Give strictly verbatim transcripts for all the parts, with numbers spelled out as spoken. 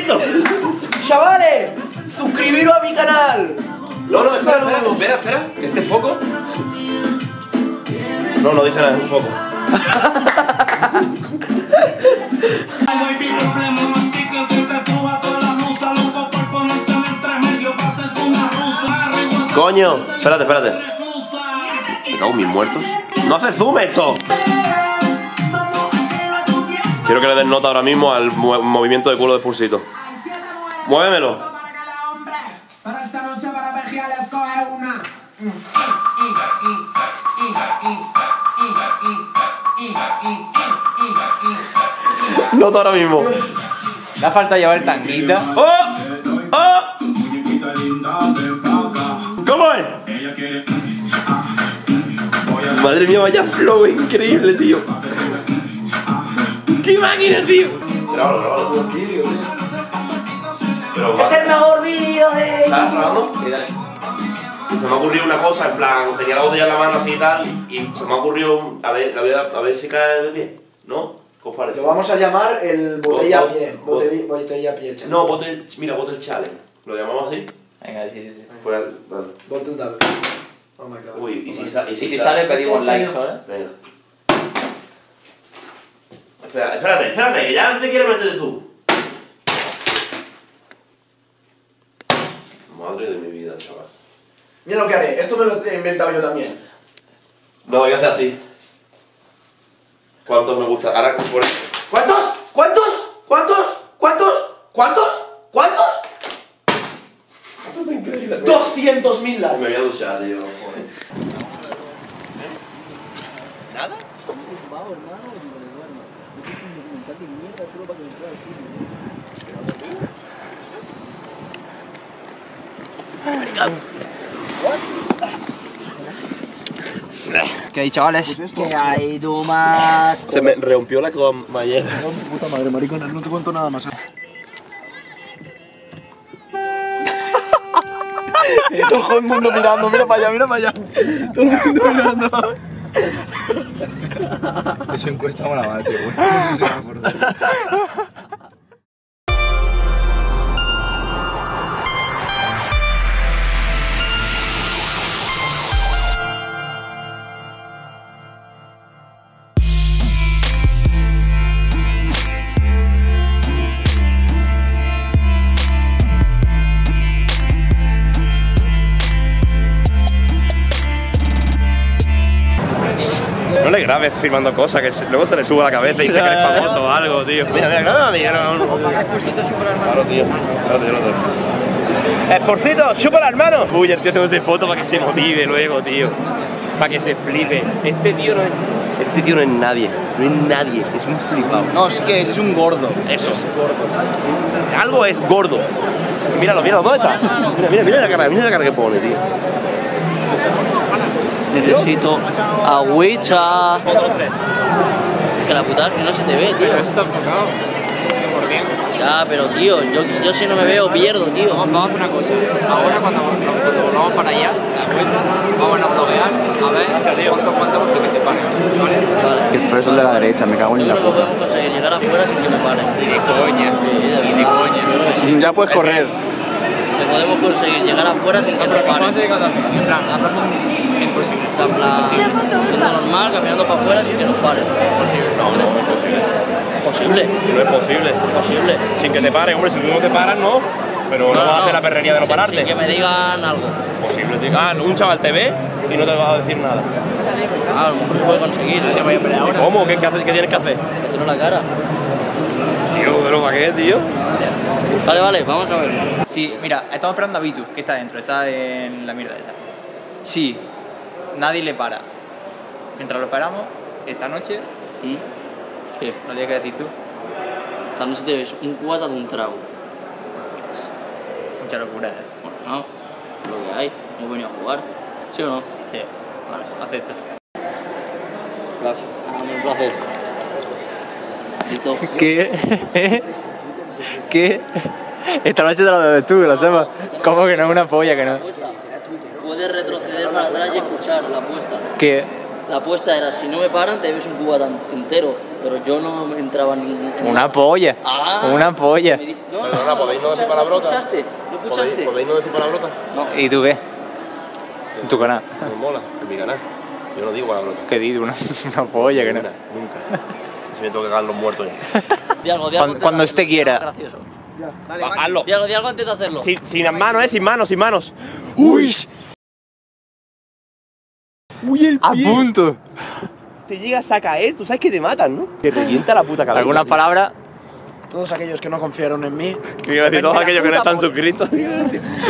Spursito. Chavales, suscribiros a mi canal. No, no, espera, espera, espera, espera. ¿Este foco? No, no dice nada, es un foco. Coño, espérate, espérate. Me cago en mis muertos. No hace zoom esto. Quiero que le den nota ahora mismo al movimiento de culo de Spursito. Muévemelo. Para esta noche, para Mejía, les coge una. Nota ahora mismo. Da falta llevar el tanguito. ¡Oh! ¡Oh! ¿Cómo es? Madre mía, vaya flow increíble, tío. ¡Qué máquina, tío! Grabalo, grabalo, tío, tío. Este es el mejor vídeo de... ¿Estás grabando? Sí, dale. Y se me ha ocurrido una cosa, en plan, tenía la botella en la mano así y tal, y se me ha ocurrido, a ver, a ver, a ver si cae de pie, ¿no? ¿Qué os parece? Lo vamos a llamar el botella a pie, botella, botella pie challenge. No, botel, mira, botel challenge. ¿Lo llamamos así? Venga, sí, sí. Fuera el... Vale. Botel tal. Oh my god. Uy, y si, sa y si, si sale, sale pedimos likes ahora. Venga. Espera, espérate, espérate, que ya te quieres meterte tú. Madre de mi vida, chaval. Mira lo que haré, esto me lo he inventado yo también. No, voy a hacer así. ¿Cuántos me gusta? Ahora por esto. ¿Cuántos? ¿Cuántos? ¿Cuántos? ¿Cuántos? ¿Cuántos? ¿Cuántos? Esto es increíble. doscientos mil likes. Me voy a duchar, tío. Joder. ¿Nada? ¿Qué hay, chavales? ¿Qué hay, Dumas? Se me rompió la coma ayer. Puta madre, maricona, no te cuento nada más. Todo el mundo mirando, mira para allá, mira para allá. Todo el mundo mirando. Eso encuesta mala madre, tío. No se me acuerda. Grabes firmando cosas que se, luego se le sube a la cabeza y se cree famoso o algo, tío. Mira, mira, no, mira, no, no, no, no. Claro, tío, claro, tío, claro, tío. ¡Spursito, chúpala, hermano! Uy, el tío se hace foto para que se motive luego, tío. Para que se flipe. Este tío no es... Este tío no es nadie, no es nadie, es un flipado. No, es que es un gordo. Eso. Es gordo. Algo es gordo. Míralo, míralo, ¿dónde está? Mira, mira, mira la cara, mira la cara que pone, tío. Necesito a Huicha. Que la putada que no se te ve, tío. Pero eso está enfocado. Ya, pero tío, yo, yo si no me veo pierdo, tío. Vamos, vamos a hacer una cosa. Ahora cuando, cuando volvamos para allá, la vuelta, vamos a bloquear, a ver cuántos cuántos que te paren. ¿Vale? Vale. El freso de la derecha, me cago en la puta. No podemos conseguir llegar afuera sin que me paren. Y de coña, y de coña. Ya puedes correr. Podemos conseguir llegar afuera sin que nos paren. En plan, imposible. O sea, en plan, normal, caminando para afuera sin que nos paren. Imposible. No, no, es imposible. ¿Posible? No es posible. Posible. Sin que te paren, hombre, si tú no te paras, no. Pero no, no vas a hacer la perrería de no pararte. Sin que me digan algo. Posible, tío. Ah, un chaval te ve y no te vas a decir nada. Ah, a lo mejor se puede conseguir. ¿Cómo? ¿Qué tienes que hacer? Que te lo la cara. Tío, pero ¿para qué, tío? Vale, vale, vamos a ver. Sí, mira, estamos esperando a Vitu, que está dentro, está en la mierda esa. Sí, nadie le para. Mientras lo paramos, esta noche, ¿y? ¿Qué? No tienes que decir tú. Esta noche te ves un cuata de un trago. Mucha locura, ¿eh? Bueno, no, lo que hay, hemos venido a jugar. ¿Sí o no? Sí, vale, acepta. Gracias. Un placer. ¿Qué? ¿Qué? Esta noche te la bebes tú, que lo sepas. ¿Cómo que no es una polla que no? Puedes retroceder para atrás y escuchar la apuesta. ¿Qué? la apuesta era si no me paran te ves un cuba entero, pero yo no entraba en ningún... En una polla, ah, una polla. Me diste, no, perdona, ¿podéis no decir palabrotas? ¿No escuchaste? ¿No escuchaste? ¿Podéis no decir palabrotas? No. ¿Y tú qué? En tu canal. Me mola, en mi canal. Yo no digo palabrotas. ¿Qué dices? Una, una polla que no. Nunca, nunca. Si me tengo que cagar los muertos ya. Di algo, di algo. Cuando, cuando esté quiera. Gracioso. Vale, va, hazlo. Di algo, di algo antes de hacerlo. Sin, sin manos, eh, sin manos, sin manos. ¡Uy! ¡Uy, el pie! ¡A punto! Te llegas a caer, tú sabes que te matan, ¿no? Te revienta la puta cabeza. ¿Alguna palabra? Todos aquellos que no confiaron en mí. Quiero decir, todos aquellos que no están suscritos.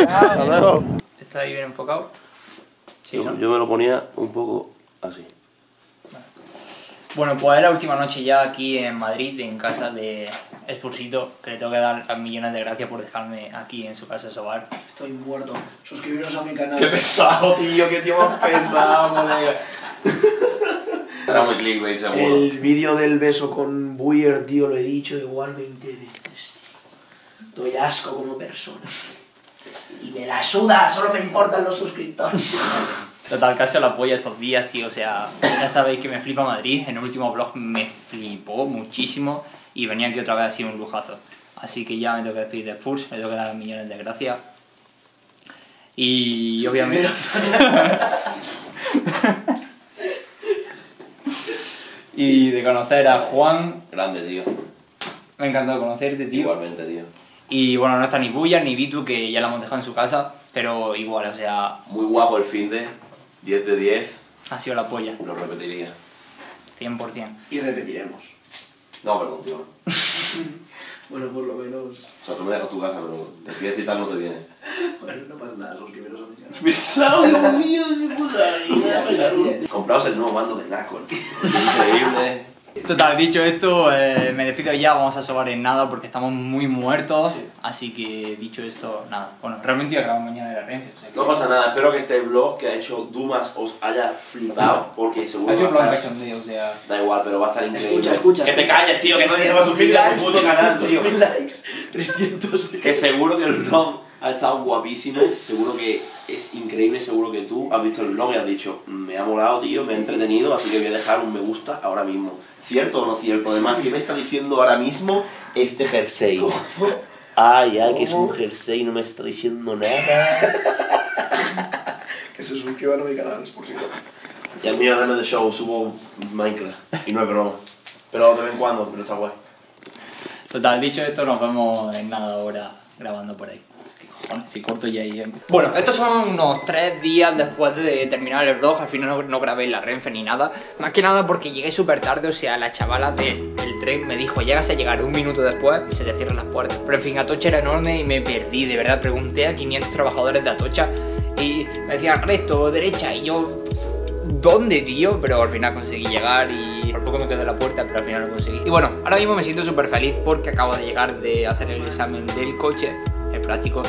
Hasta luego. ¿Está ahí bien enfocado? Sí, yo, ¿no? Yo me lo ponía un poco así. Bueno, pues es la última noche ya aquí en Madrid, en casa de Spursito, que le tengo que dar a millones de gracias por dejarme aquí en su casa de sobar. Estoy muerto. Suscribiros a mi canal. ¡Qué pesado, tío! ¡Qué tío más pesado, colega! Era muy clickbait, seguro. El vídeo del beso con Buyer, tío, lo he dicho igual veinte veces. Doy asco como persona. Y me la suda, solo me importan los suscriptores. Total, casi la polla estos días, tío, o sea, ya sabéis que me flipa Madrid, en el último vlog me flipó muchísimo y venía aquí otra vez así un lujazo. Así que ya me tengo que despedir de Spurs, me tengo que dar millones de gracias. Y obviamente... y de conocer a Juan... Grande, tío. Me ha encantado conocerte, tío. Igualmente, tío. Y bueno, no está ni XBuyer ni Vitu, que ya la hemos dejado en su casa, pero igual, o sea... Muy guapo el finde, diez de diez. Ha sido la polla. Lo repetiría. cien por cien. Y repetiremos. No, pero contigo. Bueno, por lo menos... O sea, tú me dejas tu casa, pero decides y tal no te viene. Bueno, no pasa nada, suscribiros a mi canal. ¡Pesado, Dios mío, de puta vida! Compraos el nuevo mando de Nacon. Increíble. Total, dicho esto, eh, me despido ya, vamos a sobar en nada porque estamos muy muertos, sí. Así que dicho esto, nada. Bueno, realmente acabamos mañana de la Renfe. O sea que... No pasa nada, espero que este vlog que ha hecho Dumas os haya flipado porque seguro... Ha sido un vlog cachondeo, o sea... Da igual, pero va a estar increíble. Escucha, escucha. Que te calles, tío, que nadie se va a suscribir a tu puto canal, tío. mil likes, trescientos... Que seguro que el vlog ha estado guapísimo, seguro que es increíble, seguro que tú has visto el vlog y has dicho me ha molado, tío, me ha entretenido, así que voy a dejar un me gusta ahora mismo. ¿Cierto o no cierto? Además, ¿qué me está diciendo ahora mismo este jersey? Ay, ay, que es un jersey, no me está diciendo nada. Que se suscriban a mi canal, Spursito. Y al mío LMDShow, subo Minecraft. Y no es broma. Pero de vez en cuando, pero está guay. Total, dicho esto, nos vemos en nada ahora grabando por ahí. Bueno, si corto ya ahí. Bueno, estos son unos tres días después de terminar el vlog. Al final no, no grabé la Renfe ni nada. Más que nada porque llegué súper tarde. O sea, la chavala del de, tren me dijo: llegas a llegar un minuto después y se te cierran las puertas. Pero en fin, Atocha era enorme y me perdí. De verdad, pregunté a quinientos trabajadores de Atocha y me decían resto, derecha. Y yo, ¿dónde, tío? Pero al final conseguí llegar y por poco me quedé en la puerta, pero al final lo conseguí. Y bueno, ahora mismo me siento súper feliz porque acabo de llegar de hacer el examen del coche, el práctico.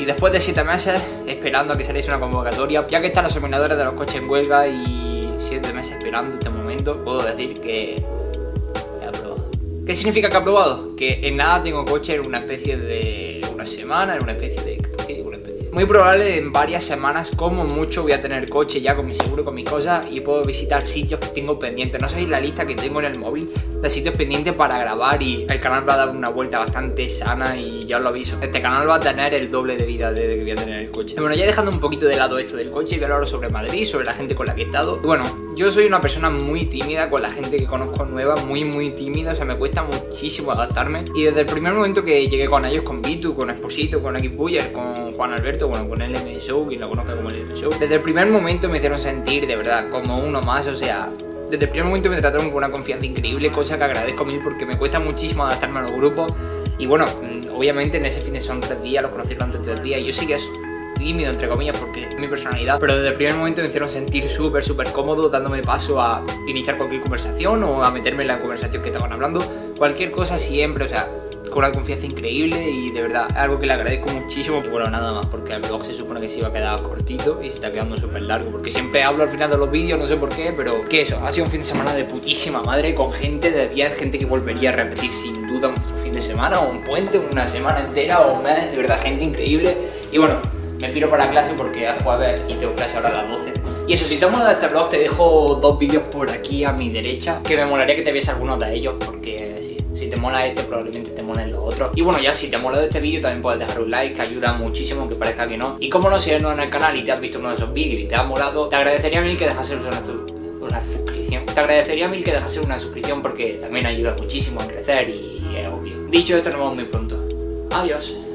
Y después de siete meses esperando a que saliese una convocatoria, ya que están los examinadores de los coches en huelga y siete meses esperando este momento, puedo decir que he aprobado. ¿Qué significa que he aprobado? Que en nada tengo coche en una especie de una semana, en una especie de... ¿Por qué digo una especie de? Muy probable en varias semanas, como mucho, voy a tener coche ya con mi seguro, con mis cosas, y puedo visitar sitios que tengo pendientes. No sabéis la lista que tengo en el móvil de sitios pendientes para grabar, y el canal va a dar una vuelta bastante sana y ya os lo aviso. Este canal va a tener el doble de vida desde que voy a tener el coche. Bueno, ya dejando un poquito de lado esto del coche, voy a hablar sobre Madrid, sobre la gente con la que he estado. Bueno, yo soy una persona muy tímida con la gente que conozco nueva, muy muy tímida, o sea, me cuesta muchísimo adaptarme. Y desde el primer momento que llegué con ellos, con Vitu, con Spursito, con xBuyer, con Juan Alberto, bueno, con el LMDShow, quien lo conozca como el LMDShow, desde el primer momento me hicieron sentir de verdad como uno más, o sea, desde el primer momento me trataron con una confianza increíble, cosa que agradezco mil porque me cuesta muchísimo adaptarme a los grupos. Y bueno, obviamente en ese fin de son tres días, los conocí durante tres días, yo sí que es tímido entre comillas porque es mi personalidad, pero desde el primer momento me hicieron sentir súper súper cómodo, dándome paso a iniciar cualquier conversación o a meterme en la conversación que estaban hablando, cualquier cosa siempre, o sea, con una confianza increíble y de verdad algo que le agradezco muchísimo. Y bueno, nada más, porque el vlog se supone que se iba a quedar cortito y se está quedando súper largo porque siempre hablo al final de los vídeos, no sé por qué, pero que eso, ha sido un fin de semana de putísima madre con gente de diez, gente que volvería a repetir sin duda un fin de semana o un puente, una semana entera o un mes, de verdad, gente increíble. Y bueno, me piro para clase porque es jueves y tengo clase ahora a las doce. Y eso, si te mola este vlog, te dejo dos vídeos por aquí a mi derecha, que me molaría que te viese alguno de ellos porque... si te mola este, probablemente te molen los otros. Y bueno, ya si te ha molado este vídeo, también puedes dejar un like, que ayuda muchísimo, aunque parezca que no. Y como no, si eres nuevo en el canal y te has visto uno de esos vídeos y te ha molado, te agradecería a mí que dejases una, una suscripción. Te agradecería a mí que dejases una suscripción porque también ayuda muchísimo a crecer y es obvio. Dicho esto, nos vemos muy pronto. Adiós.